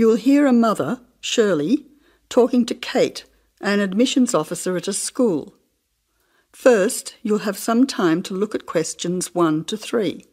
You will hear a mother, Shirley, talking to Kate, an admissions officer at a school. First, you'll have some time to look at questions 1 to 3.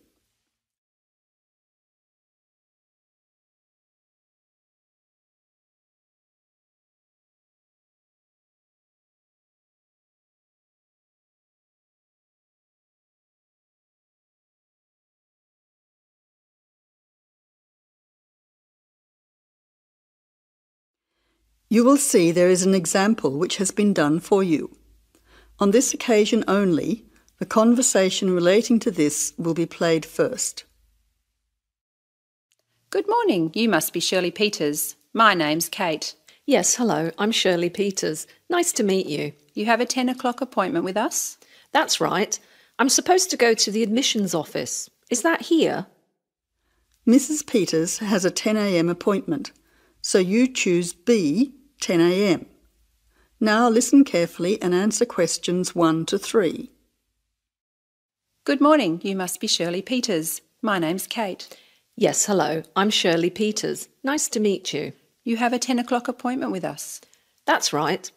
You will see there is an example which has been done for you. On this occasion only, the conversation relating to this will be played first. Good morning. You must be Shirley Peters. My name's Kate. Yes, hello. I'm Shirley Peters. Nice to meet you. You have a 10 o'clock appointment with us? That's right. I'm supposed to go to the admissions office. Is that here? Mrs. Peters has a 10 a.m. appointment, so you choose B, 10 a.m. Now listen carefully and answer questions 1 to 3. Good morning. You must be Shirley Peters. My name's Kate. Yes, hello. I'm Shirley Peters. Nice to meet you. You have a 10 o'clock appointment with us? That's right.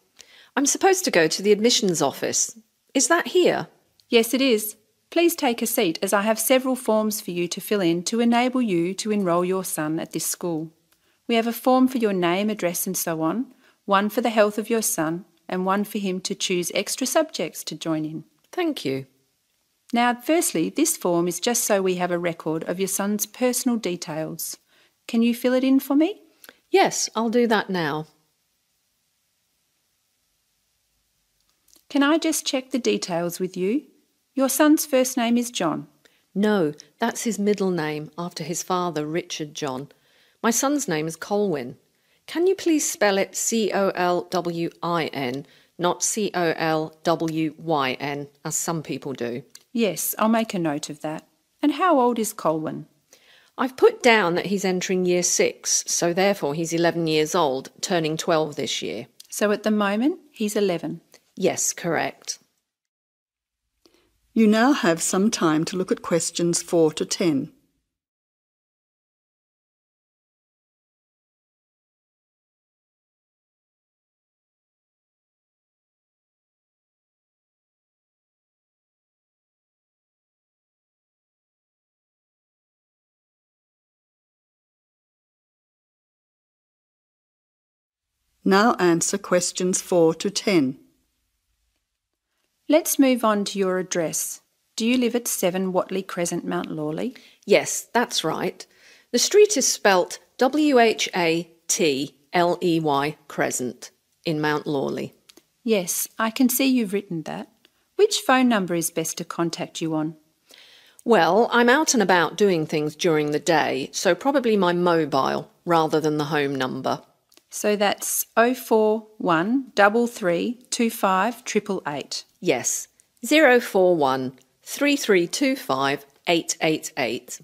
I'm supposed to go to the admissions office. Is that here? Yes, it is. Please take a seat as I have several forms for you to fill in to enable you to enrol your son at this school. We have a form for your name, address and so on, one for the health of your son, and one for him to choose extra subjects to join in. Thank you. Now, firstly, this form is just so we have a record of your son's personal details. Can you fill it in for me? Yes, I'll do that now. Can I just check the details with you? Your son's first name is John. No, that's his middle name, after his father, Richard John. My son's name is Colwyn. Can you please spell it C-O-L-W-I-N, not C-O-L-W-Y-N, as some people do? Yes, I'll make a note of that. And how old is Colwyn? I've put down that he's entering year 6, so therefore he's 11 years old, turning 12 this year. So at the moment, he's 11? Yes, correct. You now have some time to look at questions 4 to 10. Now answer questions 4 to 10. Let's move on to your address. Do you live at 7 Whatley Crescent, Mount Lawley? Yes, that's right. The street is spelt W-H-A-T-L-E-Y Crescent in Mount Lawley. Yes, I can see you've written that. Which phone number is best to contact you on? Well, I'm out and about doing things during the day, so probably my mobile rather than the home number. So that's 041 3325 888. Yes, 041 3325 888.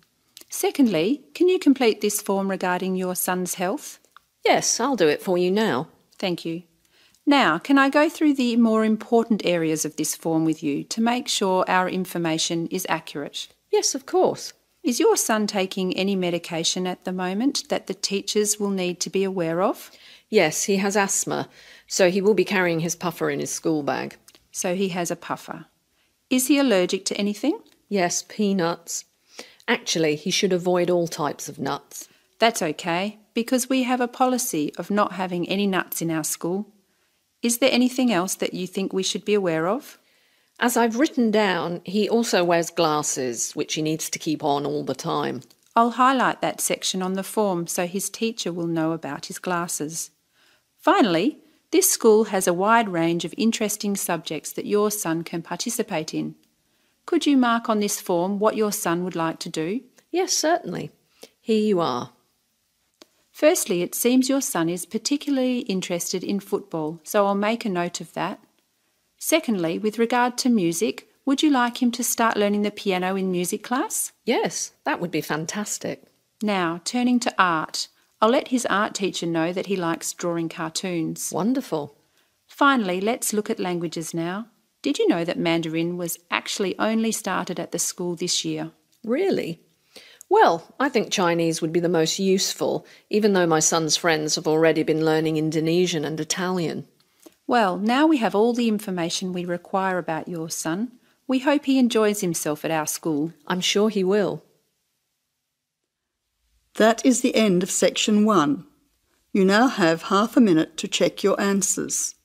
Secondly, can you complete this form regarding your son's health? Yes, I'll do it for you now. Thank you. Now, can I go through the more important areas of this form with you to make sure our information is accurate? Yes, of course. Is your son taking any medication at the moment that the teachers will need to be aware of? Yes, he has asthma, so he will be carrying his puffer in his school bag. So he has a puffer. Is he allergic to anything? Yes, peanuts. Actually, he should avoid all types of nuts. That's okay, because we have a policy of not having any nuts in our school. Is there anything else that you think we should be aware of? As I've written down, he also wears glasses, which he needs to keep on all the time. I'll highlight that section on the form so his teacher will know about his glasses. Finally, this school has a wide range of interesting subjects that your son can participate in. Could you mark on this form what your son would like to do? Yes, certainly. Here you are. Firstly, it seems your son is particularly interested in football, so I'll make a note of that. Secondly, with regard to music, would you like him to start learning the piano in music class? Yes, that would be fantastic. Now, turning to art, I'll let his art teacher know that he likes drawing cartoons. Wonderful. Finally, let's look at languages now. Did you know that Mandarin was actually only started at the school this year? Really? Well, I think Chinese would be the most useful, even though my son's friends have already been learning Indonesian and Italian. Well, now we have all the information we require about your son. We hope he enjoys himself at our school. I'm sure he will. That is the end of Section 1. You now have half a minute to check your answers.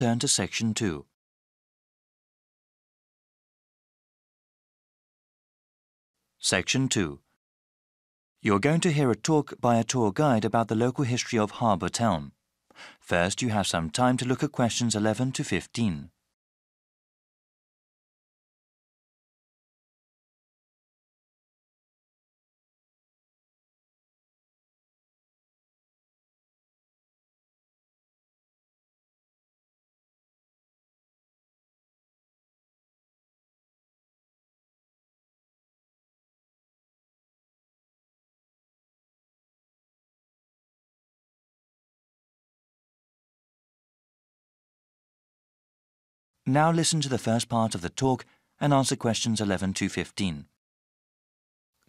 Turn to Section 2. Section 2. You're going to hear a talk by a tour guide about the local history of Harbour Town. First, you have some time to look at questions 11 to 15. Now listen to the first part of the talk and answer questions 11 to 15.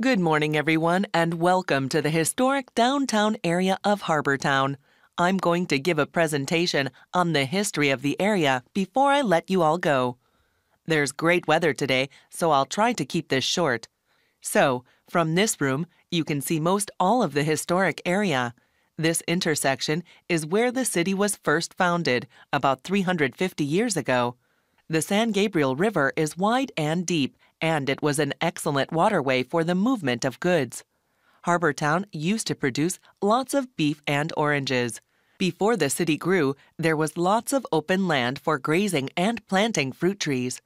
Good morning, everyone, and welcome to the historic downtown area of Harbour Town. I'm going to give a presentation on the history of the area before I let you all go. There's great weather today, so I'll try to keep this short. So, from this room, you can see most all of the historic area. This intersection is where the city was first founded, about 350 years ago. The San Gabriel River is wide and deep, and it was an excellent waterway for the movement of goods. Harbour Town used to produce lots of beef and oranges. Before the city grew, there was lots of open land for grazing and planting fruit trees.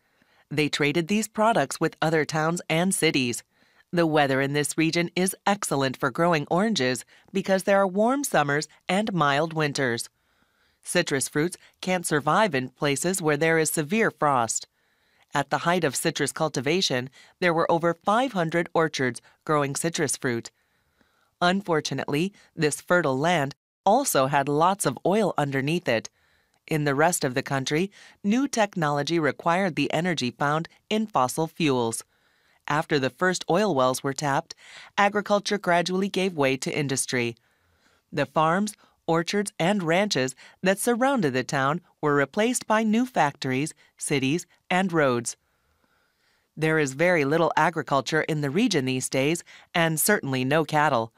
They traded these products with other towns and cities. The weather in this region is excellent for growing oranges because there are warm summers and mild winters. Citrus fruits can't survive in places where there is severe frost. At the height of citrus cultivation, there were over 500 orchards growing citrus fruit. Unfortunately, this fertile land also had lots of oil underneath it. In the rest of the country, new technology required the energy found in fossil fuels. After the first oil wells were tapped, agriculture gradually gave way to industry. The farms, orchards, and ranches that surrounded the town were replaced by new factories, cities, and roads. There is very little agriculture in the region these days, and certainly no cattle.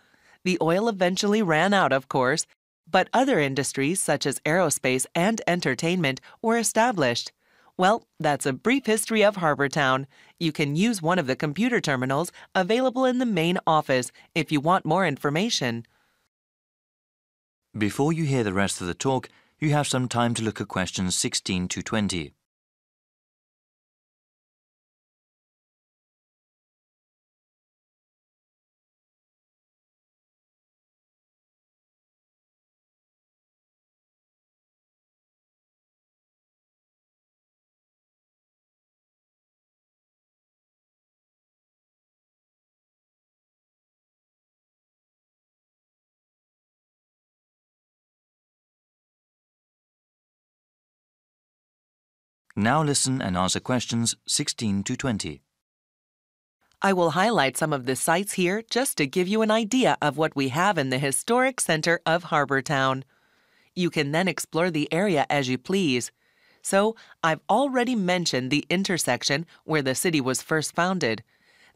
The oil eventually ran out, of course, but other industries such as aerospace and entertainment were established. Well, that's a brief history of Harbour Town. You can use one of the computer terminals available in the main office if you want more information. Before you hear the rest of the talk, you have some time to look at questions 16 to 20. Now listen and answer questions 16 to 20. I will highlight some of the sites here just to give you an idea of what we have in the historic center of Harbour Town. You can then explore the area as you please. So, I've already mentioned the intersection where the city was first founded.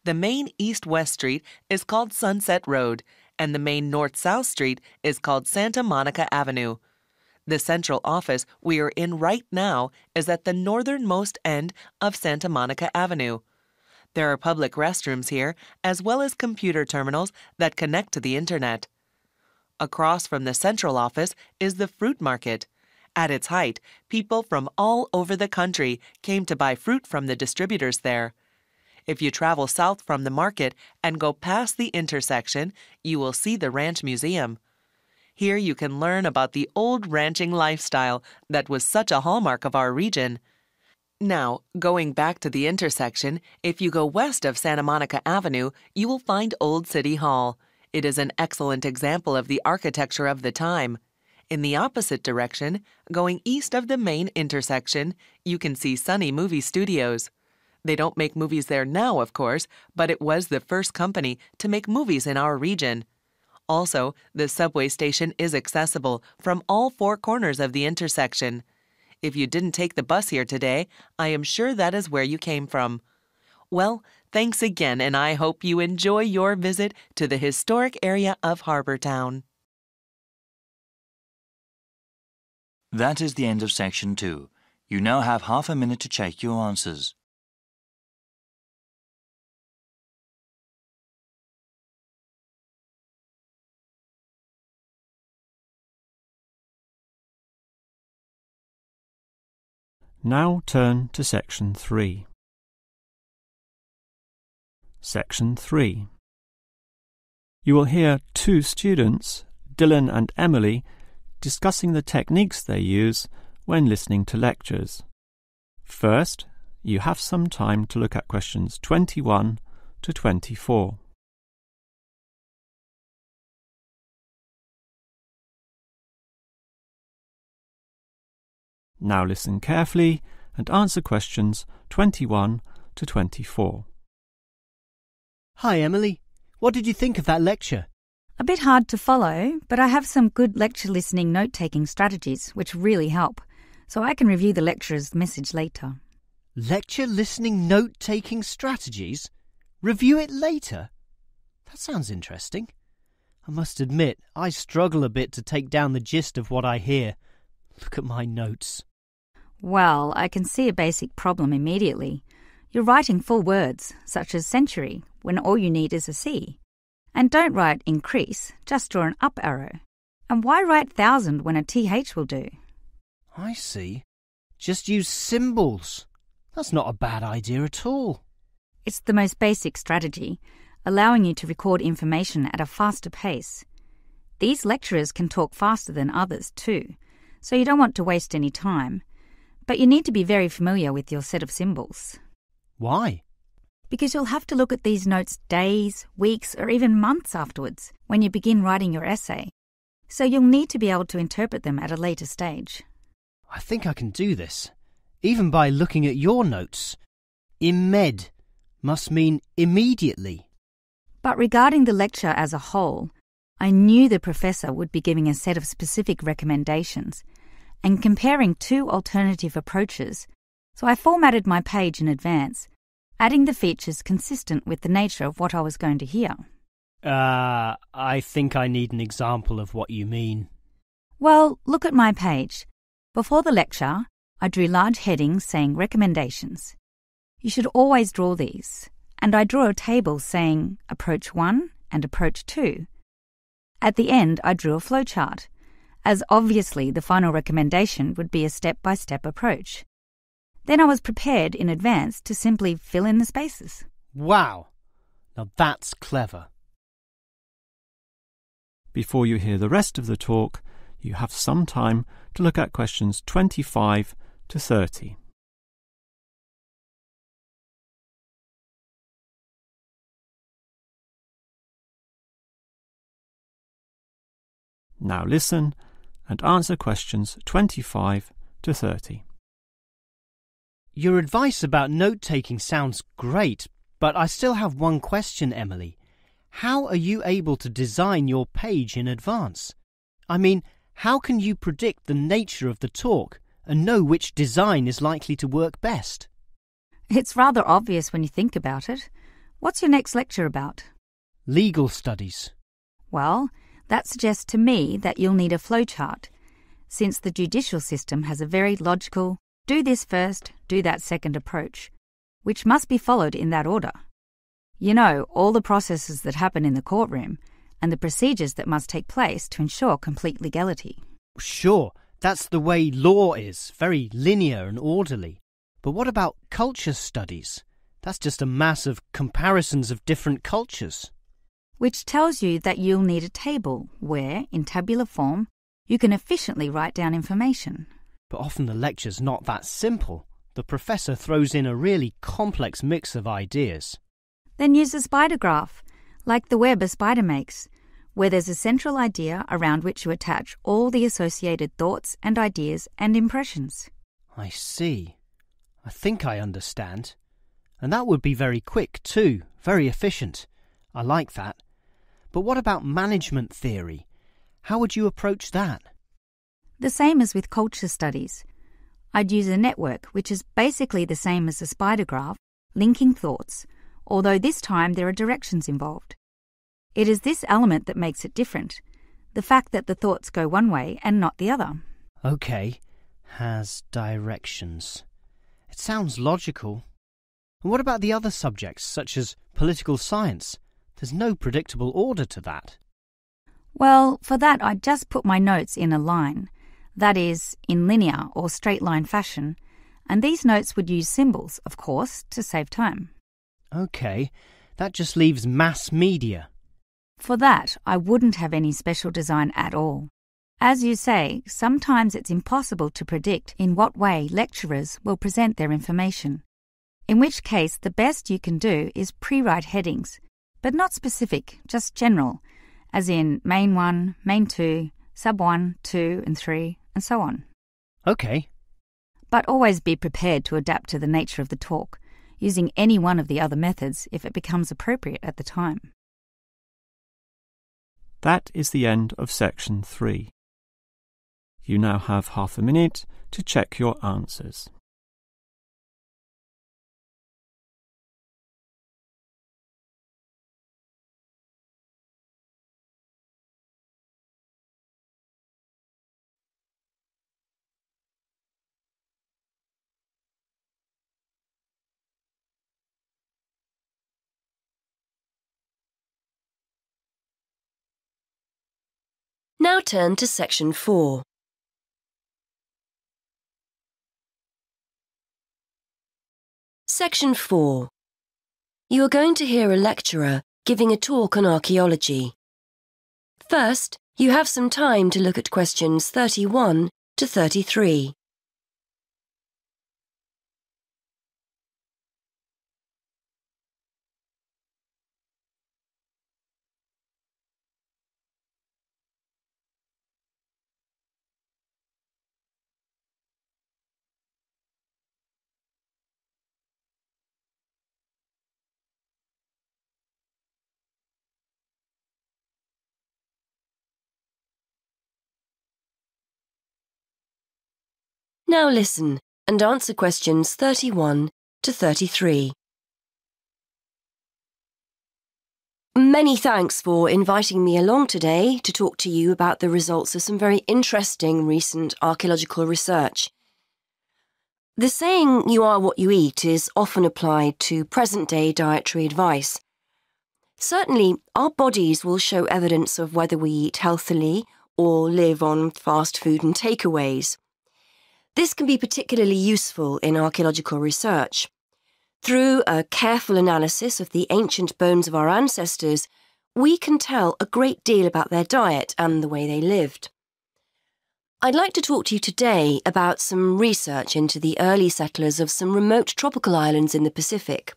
The main east-west street is called Sunset Road, and the main north-south street is called Santa Monica Avenue. The central office we are in right now is at the northernmost end of Santa Monica Avenue. There are public restrooms here, as well as computer terminals that connect to the internet. Across from the central office is the fruit market. At its height, people from all over the country came to buy fruit from the distributors there. If you travel south from the market and go past the intersection, you will see the Ranch Museum. Here you can learn about the old ranching lifestyle that was such a hallmark of our region. Now, going back to the intersection, if you go west of Santa Monica Avenue, you will find Old City Hall. It is an excellent example of the architecture of the time. In the opposite direction, going east of the main intersection, you can see Sunny Movie Studios. They don't make movies there now, of course, but it was the first company to make movies in our region. Also, the subway station is accessible from all four corners of the intersection. If you didn't take the bus here today, I am sure that is where you came from. Well, thanks again, and I hope you enjoy your visit to the historic area of Harbour Town. That is the end of Section 2. You now have half a minute to check your answers. Now turn to Section 3. Section 3. You will hear two students, Dylan and Emily, discussing the techniques they use when listening to lectures. First, you have some time to look at questions 21 to 24. Now listen carefully and answer questions 21 to 24. Hi, Emily. What did you think of that lecture? A bit hard to follow, but I have some good lecture listening note-taking strategies which really help, so I can review the lecturer's message later. Lecture listening note-taking strategies? Review it later? That sounds interesting. I must admit, I struggle a bit to take down the gist of what I hear. Look at my notes. Well, I can see a basic problem immediately. You're writing full words, such as century, when all you need is a C. And don't write increase, just draw an up arrow. And why write thousand when a TH will do? I see. Just use symbols. That's not a bad idea at all. It's the most basic strategy, allowing you to record information at a faster pace. These lecturers can talk faster than others too, so you don't want to waste any time. But you need to be very familiar with your set of symbols. Why? Because you'll have to look at these notes days, weeks, or even months afterwards when you begin writing your essay. So you'll need to be able to interpret them at a later stage. I think I can do this, even by looking at your notes. Immed must mean immediately. But regarding the lecture as a whole, I knew the professor would be giving a set of specific recommendations and comparing two alternative approaches, so I formatted my page in advance, adding the features consistent with the nature of what I was going to hear. I think I need an example of what you mean. Well, look at my page. Before the lecture, I drew large headings saying recommendations. You should always draw these, and I draw a table saying approach 1 and approach 2. At the end, I drew a flowchart, as obviously the final recommendation would be a step-by-step approach. Then I was prepared in advance to simply fill in the spaces. Wow! Now that's clever. Before you hear the rest of the talk, you have some time to look at questions 25 to 30. Now listen and answer questions 25 to 30. Your advice about note-taking sounds great, but I still have one question, Emily. How are you able to design your page in advance? I mean, how can you predict the nature of the talk and know which design is likely to work best? It's rather obvious when you think about it. What's your next lecture about? Legal studies. Well, that suggests to me that you'll need a flowchart, since the judicial system has a very logical, do this first, do that second approach, which must be followed in that order. You know, all the processes that happen in the courtroom and the procedures that must take place to ensure complete legality. Sure, that's the way law is, very linear and orderly. But what about culture studies? That's just a mass of comparisons of different cultures. Which tells you that you'll need a table where, in tabular form, you can efficiently write down information. But often the lecture's not that simple. The professor throws in a really complex mix of ideas. Then use a spider graph, like the web a spider makes, where there's a central idea around which you attach all the associated thoughts and ideas and impressions. I see. I think I understand. And that would be very quick too, very efficient. I like that. But what about management theory? How would you approach that? The same as with culture studies. I'd use a network, which is basically the same as a spider graph, linking thoughts, although this time there are directions involved. It is this element that makes it different, the fact that the thoughts go one way and not the other. Okay, has directions. It sounds logical. And what about the other subjects, such as political science? There's no predictable order to that. Well, for that I'd just put my notes in a line, that is, in linear or straight-line fashion, and these notes would use symbols, of course, to save time. OK, that just leaves mass media. For that, I wouldn't have any special design at all. As you say, sometimes it's impossible to predict in what way lecturers will present their information, in which case the best you can do is pre-write headings, but not specific, just general, as in main 1, main 2, sub 1, 2 and 3, and so on. OK. But always be prepared to adapt to the nature of the talk, using any one of the other methods if it becomes appropriate at the time. That is the end of Section 3. You now have half a minute to check your answers. Now turn to Section 4. Section 4. You are going to hear a lecturer giving a talk on archaeology. First, you have some time to look at questions 31 to 33. Now listen and answer questions 31 to 33. Many thanks for inviting me along today to talk to you about the results of some very interesting recent archaeological research. The saying, "You are what you eat," is often applied to present-day dietary advice. Certainly, our bodies will show evidence of whether we eat healthily or live on fast food and takeaways. This can be particularly useful in archaeological research. Through a careful analysis of the ancient bones of our ancestors, we can tell a great deal about their diet and the way they lived. I'd like to talk to you today about some research into the early settlers of some remote tropical islands in the Pacific.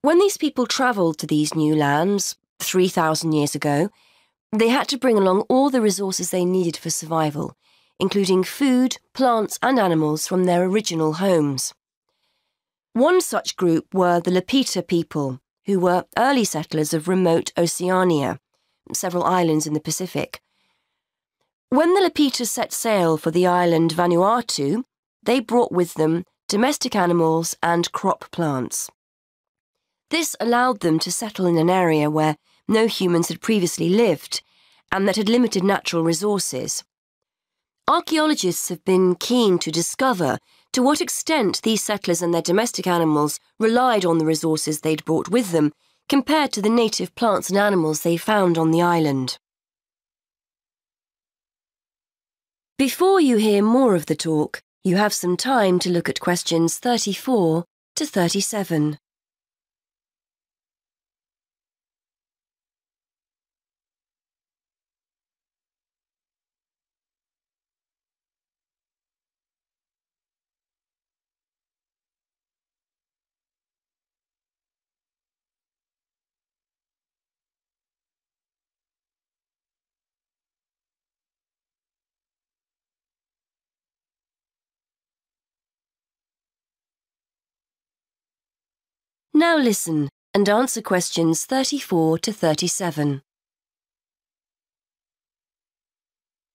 When these people travelled to these new lands 3,000 years ago, they had to bring along all the resources they needed for survival, including food, plants and animals from their original homes. One such group were the Lapita people, who were early settlers of remote Oceania, several islands in the Pacific. When the Lapita set sail for the island Vanuatu, they brought with them domestic animals and crop plants. This allowed them to settle in an area where no humans had previously lived and that had limited natural resources. Archaeologists have been keen to discover to what extent these settlers and their domestic animals relied on the resources they'd brought with them compared to the native plants and animals they found on the island. Before you hear more of the talk, you have some time to look at questions 34 to 37. Now listen and answer questions 34 to 37.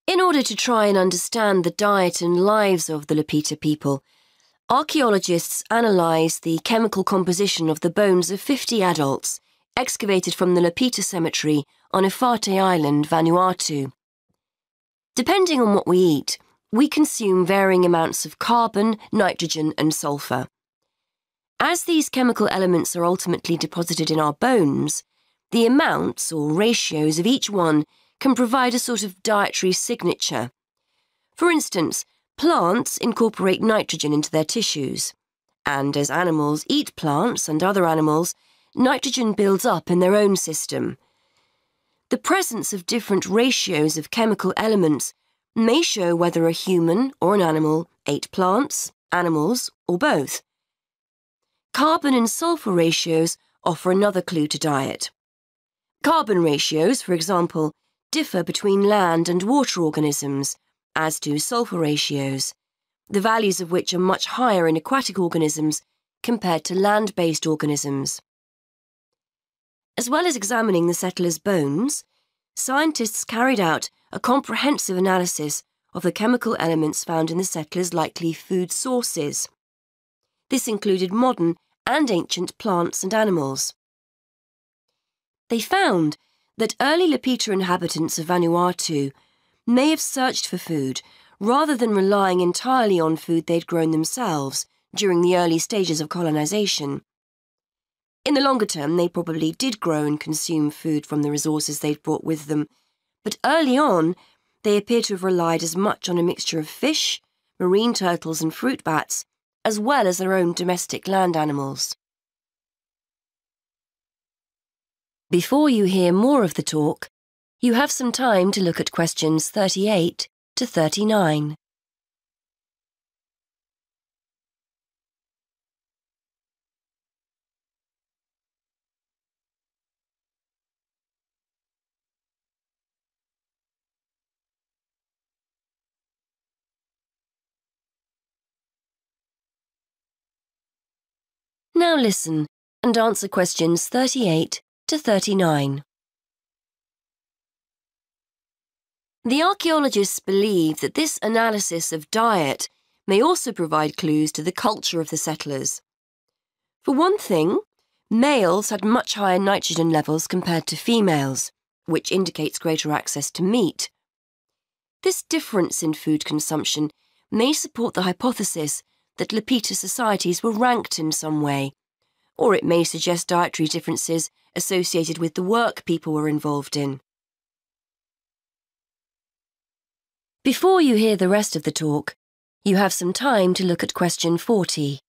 In order to try and understand the diet and lives of the Lapita people, archaeologists analysed the chemical composition of the bones of 50 adults excavated from the Lapita cemetery on Efate Island, Vanuatu. Depending on what we eat, we consume varying amounts of carbon, nitrogen and sulphur. As these chemical elements are ultimately deposited in our bones, the amounts or ratios of each one can provide a sort of dietary signature. For instance, plants incorporate nitrogen into their tissues, and as animals eat plants and other animals, nitrogen builds up in their own system. The presence of different ratios of chemical elements may show whether a human or an animal ate plants, animals, or both. Carbon and sulphur ratios offer another clue to diet. Carbon ratios, for example, differ between land and water organisms, as do sulphur ratios, the values of which are much higher in aquatic organisms compared to land-based organisms. As well as examining the settlers' bones, scientists carried out a comprehensive analysis of the chemical elements found in the settlers' likely food sources. This included modern and ancient plants and animals. They found that early Lapita inhabitants of Vanuatu may have searched for food rather than relying entirely on food they'd grown themselves during the early stages of colonisation. In the longer term, they probably did grow and consume food from the resources they'd brought with them, but early on, they appear to have relied as much on a mixture of fish, marine turtles and fruit bats, as well as their own domestic land animals. Before you hear more of the talk, you have some time to look at questions 38 to 39. Now listen and answer questions 38 to 39. The archaeologists believe that this analysis of diet may also provide clues to the culture of the settlers. For one thing, males had much higher nitrogen levels compared to females, which indicates greater access to meat. This difference in food consumption may support the hypothesis that Lapita societies were ranked in some way, or it may suggest dietary differences associated with the work people were involved in. Before you hear the rest of the talk, you have some time to look at question 40.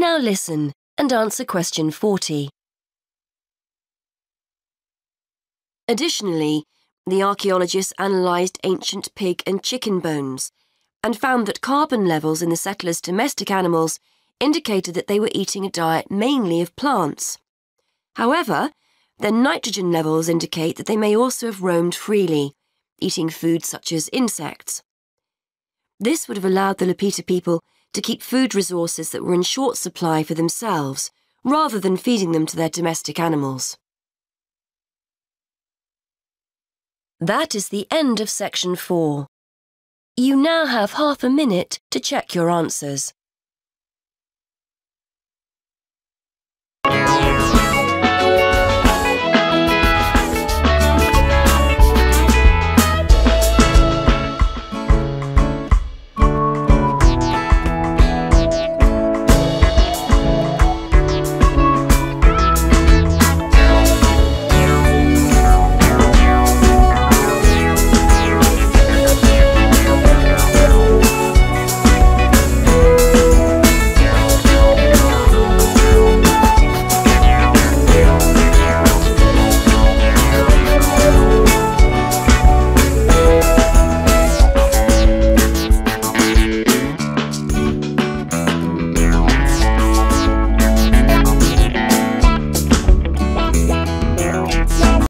Now listen and answer question 40. Additionally, the archaeologists analysed ancient pig and chicken bones and found that carbon levels in the settlers' domestic animals indicated that they were eating a diet mainly of plants. However, their nitrogen levels indicate that they may also have roamed freely, eating food such as insects. This would have allowed the Lapita people to keep food resources that were in short supply for themselves, rather than feeding them to their domestic animals. That is the end of section 4. You now have half a minute to check your answers.